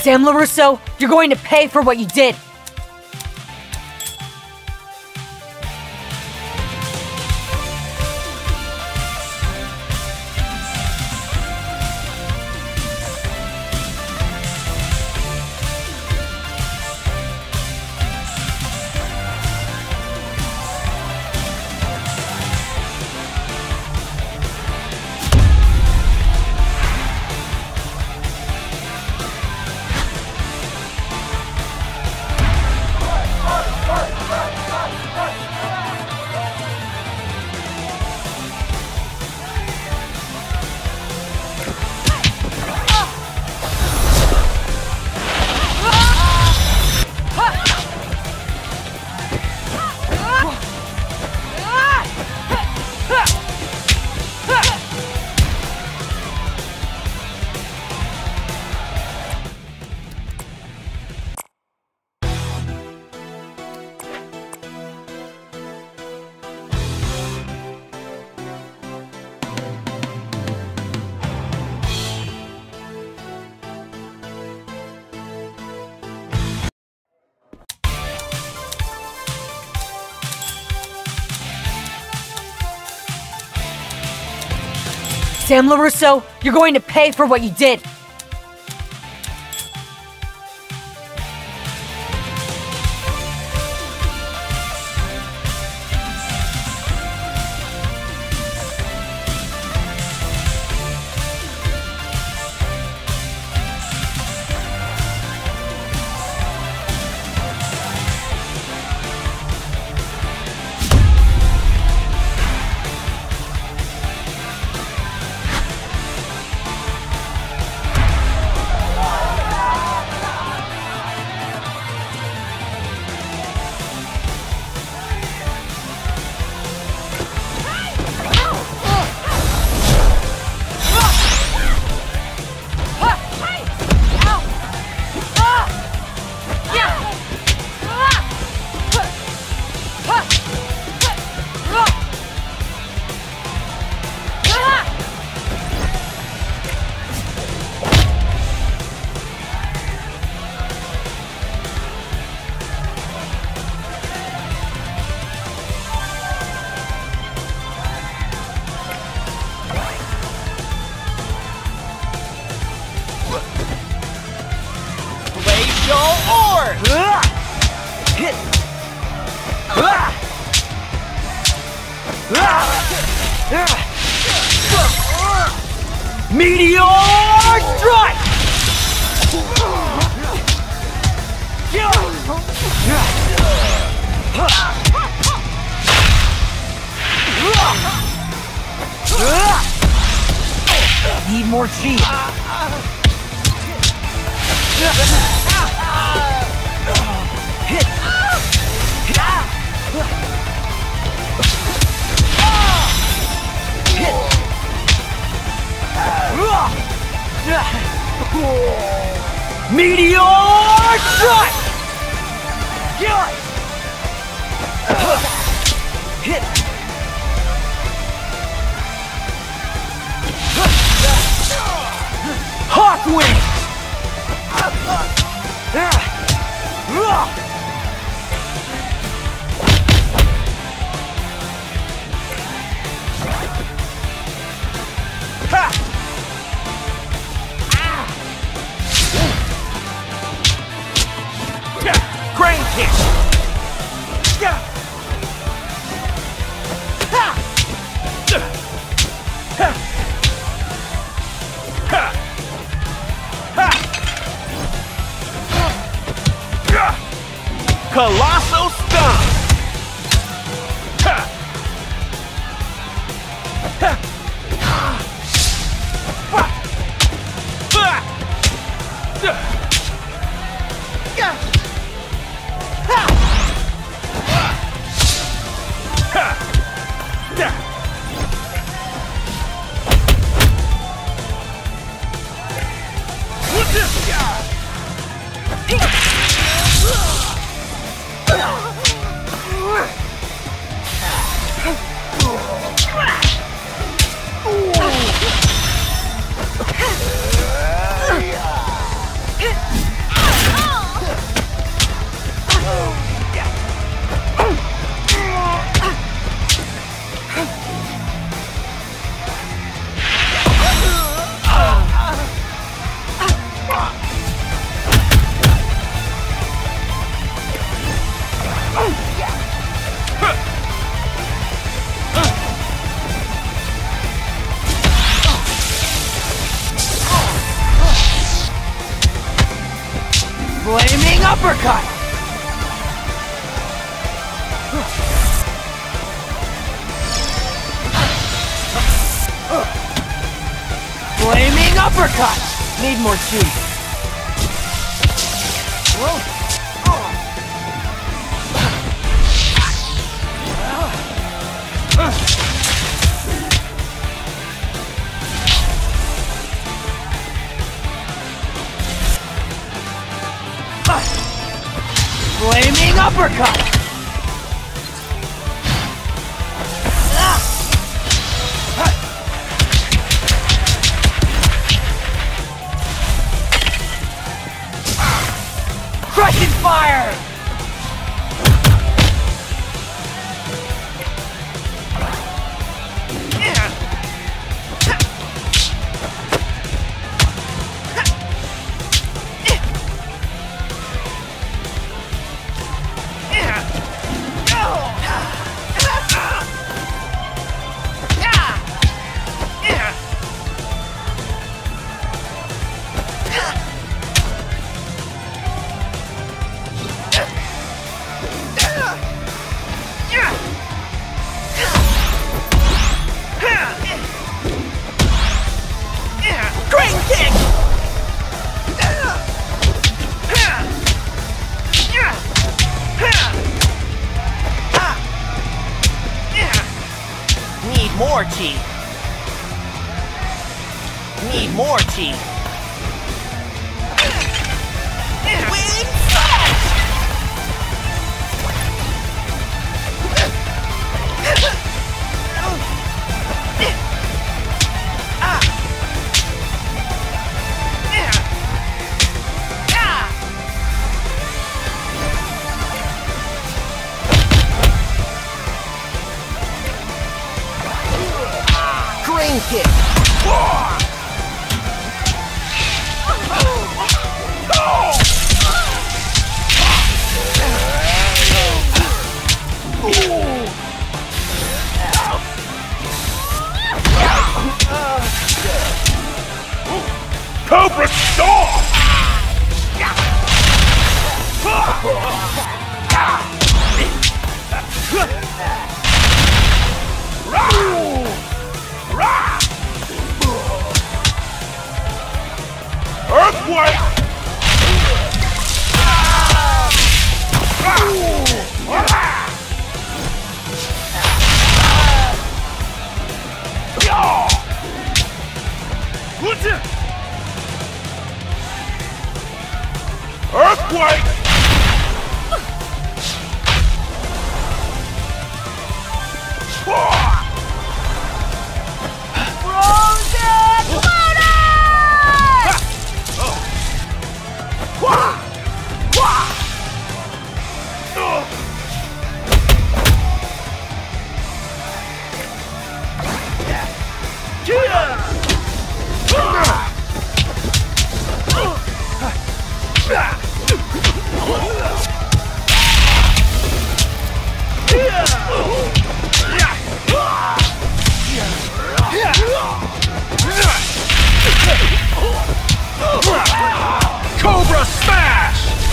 Sam LaRusso, you're going to pay for what you did. Sam LaRusso, you're going to pay for what you did. Meteor strike! Need more cheese. Meteor shot! Hit! Hawkwind! Colossal stomp! Hit! God! Flaming uppercut! Need more cheese. Whoa. Flaming uppercut! Crushing fire! More cheese. Need more cheese. Wing kick. Cobra Storm! Earthquake! Earthquake! Cobra Smash!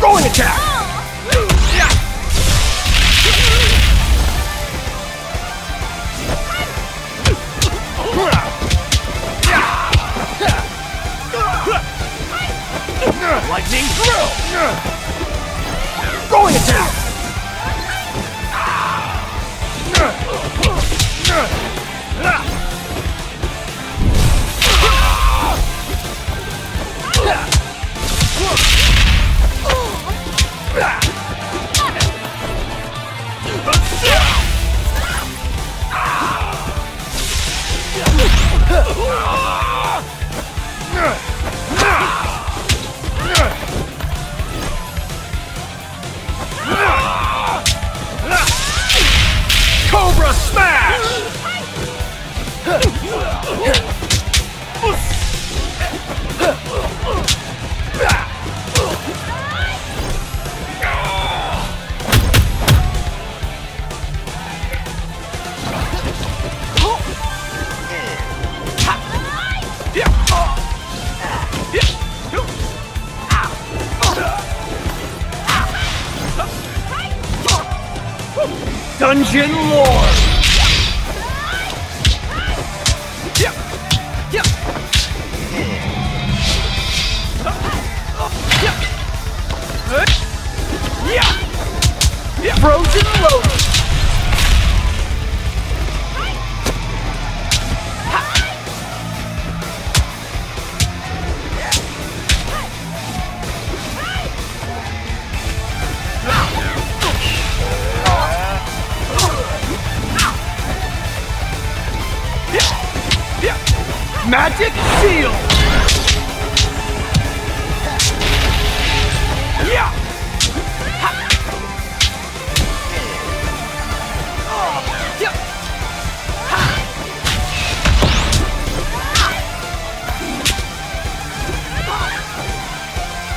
Throwing attack! Lightning drill! Going attack! Dungeon Lord! Frozen Lotus! Magic Seal! Yeah!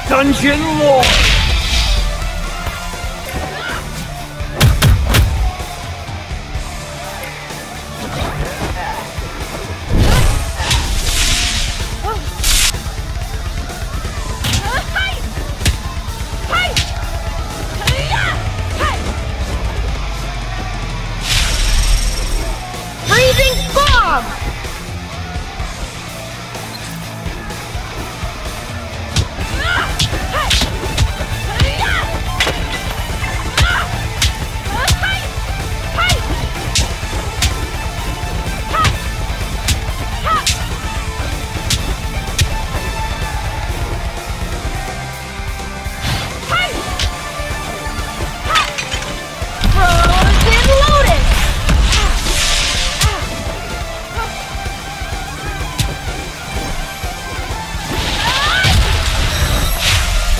Dungeon Lord!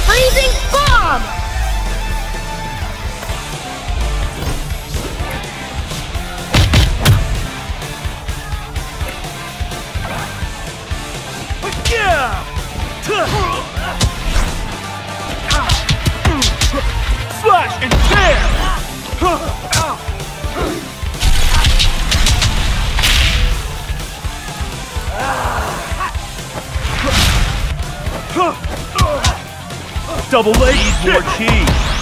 Freezing Bomb! Slash and tear! Double A's more cheese!